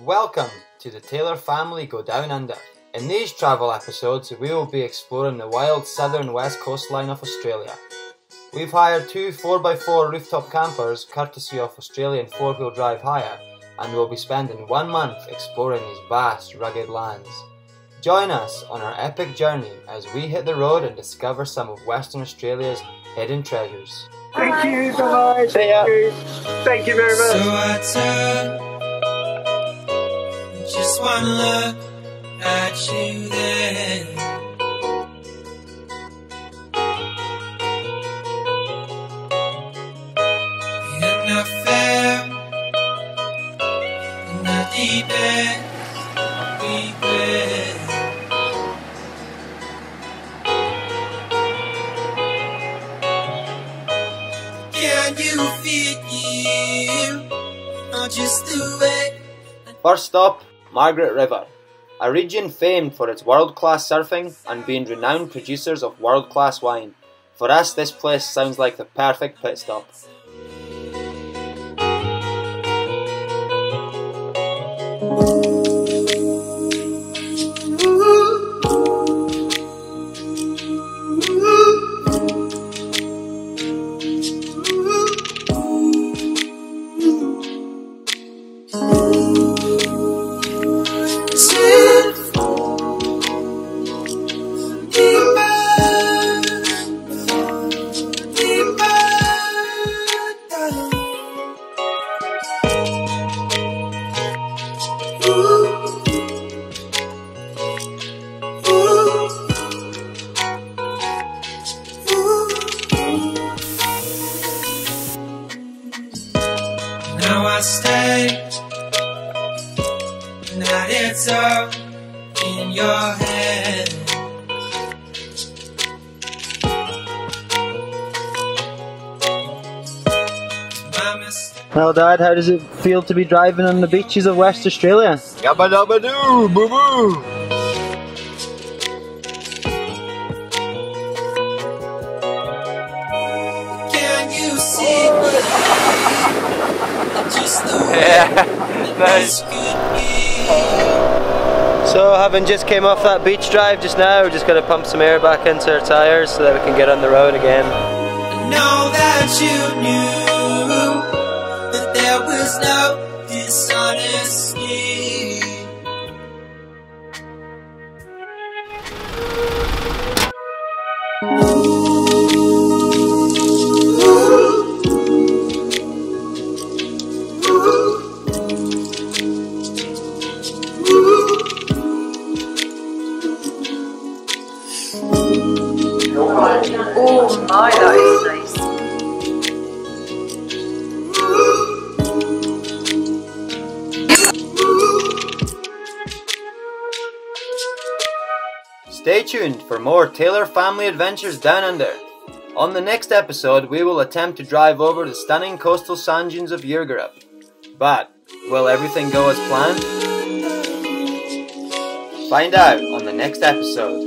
Welcome to the Taylor Family Go Down Under. In these travel episodes we will be exploring the wild southern west coastline of Australia. We've hired two 4x4 rooftop campers courtesy of Australian Four Wheel Drive Hire and we'll be spending 1 month exploring these vast rugged lands. Join us on our epic journey as we hit the road and discover some of Western Australia's hidden treasures. Thank you, bye-bye. Thank you. Thank you very much. So I turn, just one look at you then. You're not fair, not the best we've been. First up, Margaret River, a region famed for its world-class surfing and being renowned producers of world-class wine. For us, this place sounds like the perfect pit stop. Now it's all in your head. Well, Dad, how does it feel to be driving on the beaches of West Australia? Yabba dabba doo, boo boo! Can you see me? Just the way. Yeah, nice. So having just came off that beach drive just now, we're just going to pump some air back into our tyres so that we can get on the road again. I know that you knew that there was no dishonesty. Oh, that is nice. Stay tuned for more Taylor Family Adventures Down Under. On the next episode, we will attempt to drive over the stunning coastal sand dunes of Yergarup. But will everything go as planned? Find out on the next episode.